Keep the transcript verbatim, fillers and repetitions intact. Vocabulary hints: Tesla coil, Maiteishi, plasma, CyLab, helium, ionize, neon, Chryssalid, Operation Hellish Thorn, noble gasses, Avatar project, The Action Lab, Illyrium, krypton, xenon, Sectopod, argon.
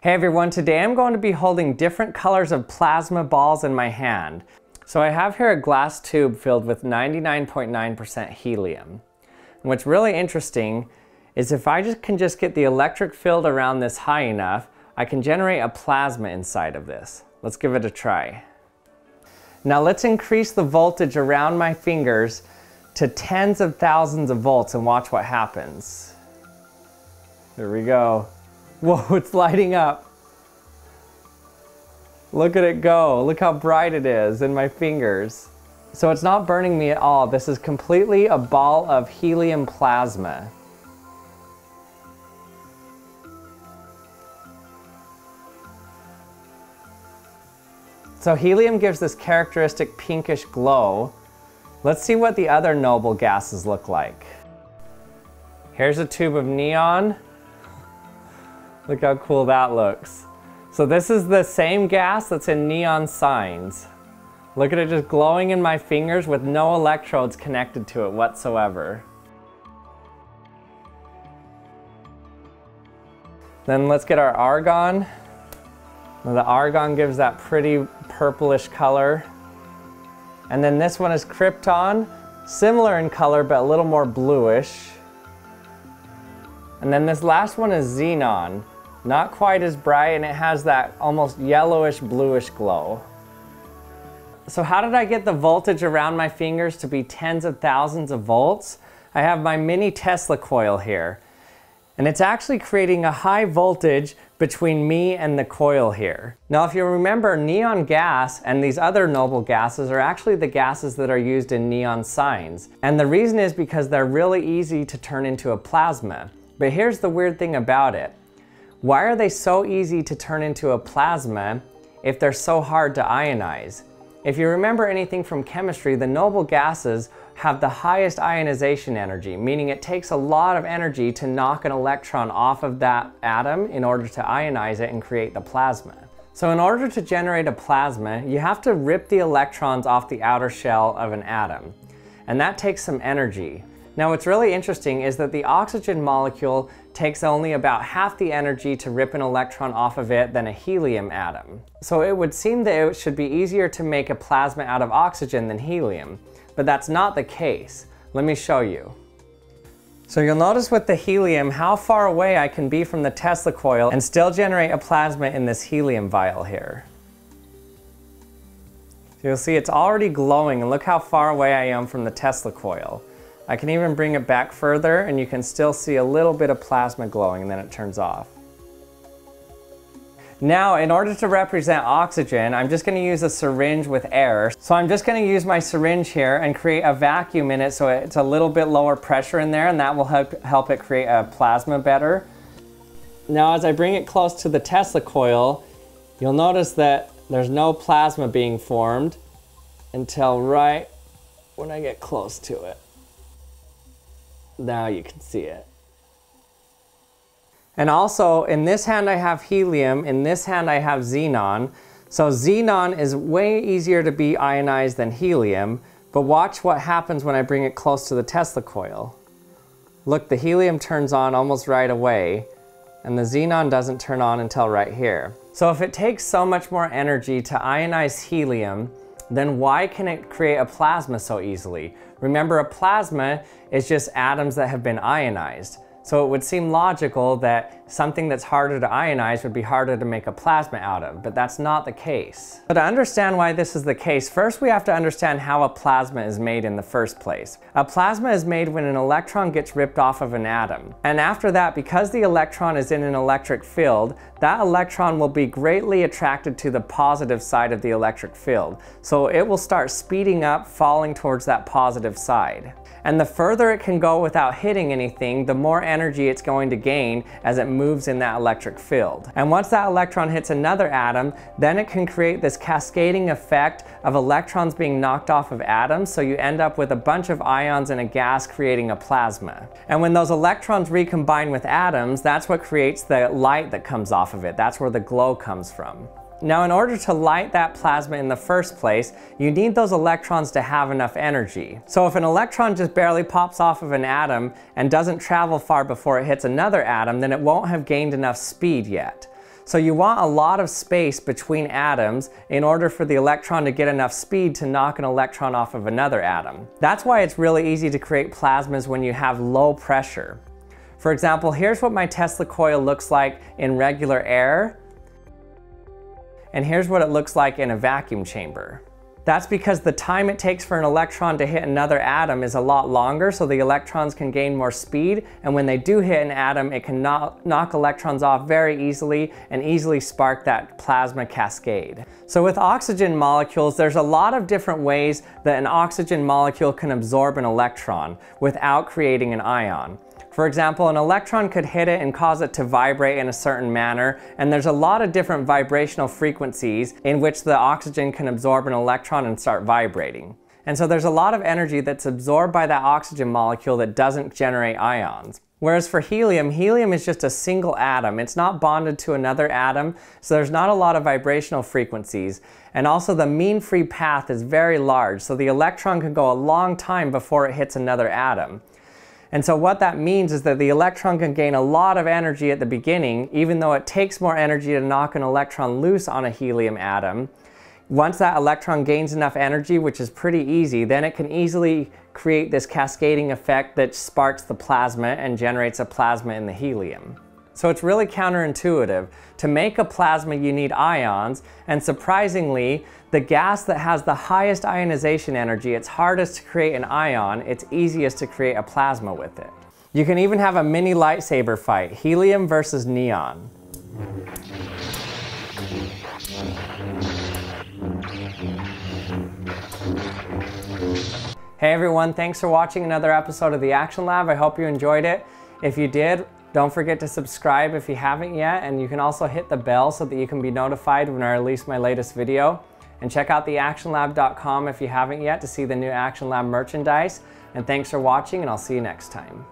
Hey everyone, today I'm going to be holding different colors of plasma balls in my hand. So I have here a glass tube filled with ninety-nine point nine percent helium. And what's really interesting is if I just can just get the electric field around this high enough, I can generate a plasma inside of this. Let's give it a try. Now let's increase the voltage around my fingers to tens of thousands of volts and watch what happens. There we go. Whoa, it's lighting up. Look at it go. Look how bright it is in my fingers. So it's not burning me at all. This is completely a ball of helium plasma. So helium gives this characteristic pinkish glow. Let's see what the other noble gases look like. Here's a tube of neon. Look how cool that looks. So this is the same gas that's in neon signs. Look at it just glowing in my fingers with no electrodes connected to it whatsoever. Then let's get our argon. Now the argon gives that pretty purplish color. And then this one is krypton, similar in color but a little more bluish. And then this last one is xenon. Not quite as bright, and it has that almost yellowish bluish glow. So how did I get the voltage around my fingers to be tens of thousands of volts? I have my mini Tesla coil here, and it's actually creating a high voltage between me and the coil here. Now if you remember, neon gas and these other noble gases are actually the gases that are used in neon signs, and the reason is because they're really easy to turn into a plasma. But here's the weird thing about it. Why are they so easy to turn into a plasma if they're so hard to ionize? If you remember anything from chemistry, the noble gases have the highest ionization energy, meaning it takes a lot of energy to knock an electron off of that atom in order to ionize it and create the plasma. So in order to generate a plasma, you have to rip the electrons off the outer shell of an atom, and that takes some energy. Now what's really interesting is that the oxygen molecule takes only about half the energy to rip an electron off of it than a helium atom. So it would seem that it should be easier to make a plasma out of oxygen than helium, but that's not the case. Let me show you. So you'll notice with the helium how far away I can be from the Tesla coil and still generate a plasma in this helium vial here. So you'll see it's already glowing, and look how far away I am from the Tesla coil. I can even bring it back further and you can still see a little bit of plasma glowing, and then it turns off. Now, in order to represent oxygen, I'm just gonna use a syringe with air. So I'm just gonna use my syringe here and create a vacuum in it so it's a little bit lower pressure in there, and that will help, help it create a plasma better. Now, as I bring it close to the Tesla coil, you'll notice that there's no plasma being formed until right when I get close to it. Now you can see it. And also, in this hand I have helium, in this hand I have xenon. So xenon is way easier to be ionized than helium, but watch what happens when I bring it close to the Tesla coil. Look, the helium turns on almost right away, and the xenon doesn't turn on until right here. So if it takes so much more energy to ionize helium, then why can it create a plasma so easily? Remember, a plasma is just atoms that have been ionized. So it would seem logical that something that's harder to ionize would be harder to make a plasma out of, but that's not the case. So to understand why this is the case, first we have to understand how a plasma is made in the first place. A plasma is made when an electron gets ripped off of an atom. And after that, because the electron is in an electric field, that electron will be greatly attracted to the positive side of the electric field. So it will start speeding up, falling towards that positive side. And the further it can go without hitting anything, the more energy it's going to gain as it moves in that electric field. And once that electron hits another atom, then it can create this cascading effect of electrons being knocked off of atoms, so you end up with a bunch of ions in a gas creating a plasma. And when those electrons recombine with atoms, that's what creates the light that comes off of it. That's where the glow comes from. Now, in order to light that plasma in the first place, you need those electrons to have enough energy. So if an electron just barely pops off of an atom and doesn't travel far before it hits another atom, then it won't have gained enough speed yet. So you want a lot of space between atoms in order for the electron to get enough speed to knock an electron off of another atom. That's why it's really easy to create plasmas when you have low pressure. For example, here's what my Tesla coil looks like in regular air, and here's what it looks like in a vacuum chamber. That's because the time it takes for an electron to hit another atom is a lot longer, so the electrons can gain more speed, and when they do hit an atom, it can knock, knock electrons off very easily and easily spark that plasma cascade. So with oxygen molecules, there's a lot of different ways that an oxygen molecule can absorb an electron without creating an ion. For example, an electron could hit it and cause it to vibrate in a certain manner, and there's a lot of different vibrational frequencies in which the oxygen can absorb an electron and start vibrating. And so there's a lot of energy that's absorbed by that oxygen molecule that doesn't generate ions. Whereas for helium, helium is just a single atom. It's not bonded to another atom, so there's not a lot of vibrational frequencies. And also the mean free path is very large, so the electron can go a long time before it hits another atom. And so what that means is that the electron can gain a lot of energy at the beginning, even though it takes more energy to knock an electron loose on a helium atom. Once that electron gains enough energy, which is pretty easy, then it can easily create this cascading effect that sparks the plasma and generates a plasma in the helium. So it's really counterintuitive. To make a plasma, you need ions, and surprisingly, the gas that has the highest ionization energy, it's hardest to create an ion, it's easiest to create a plasma with it. You can even have a mini lightsaber fight, helium versus neon. Hey everyone, thanks for watching another episode of The Action Lab. I hope you enjoyed it. If you did, don't forget to subscribe if you haven't yet, and you can also hit the bell so that you can be notified when I release my latest video. And check out the action lab dot com if you haven't yet to see the new Action Lab merchandise. And thanks for watching, and I'll see you next time.